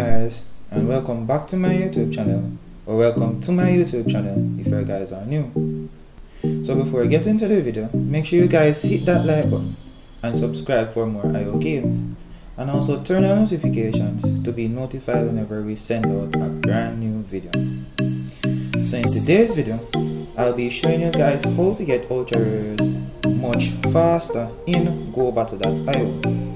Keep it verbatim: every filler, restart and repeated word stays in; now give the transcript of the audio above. guys, and welcome back to my YouTube channel, or welcome to my YouTube channel if you guys are new. So before I get into the video, make sure you guys hit that like button and subscribe for more I O games, and also turn on notifications to be notified whenever we send out a brand new video. So in today's video, I'll be showing you guys how to get ultra rares much faster in Go Battle dot i o.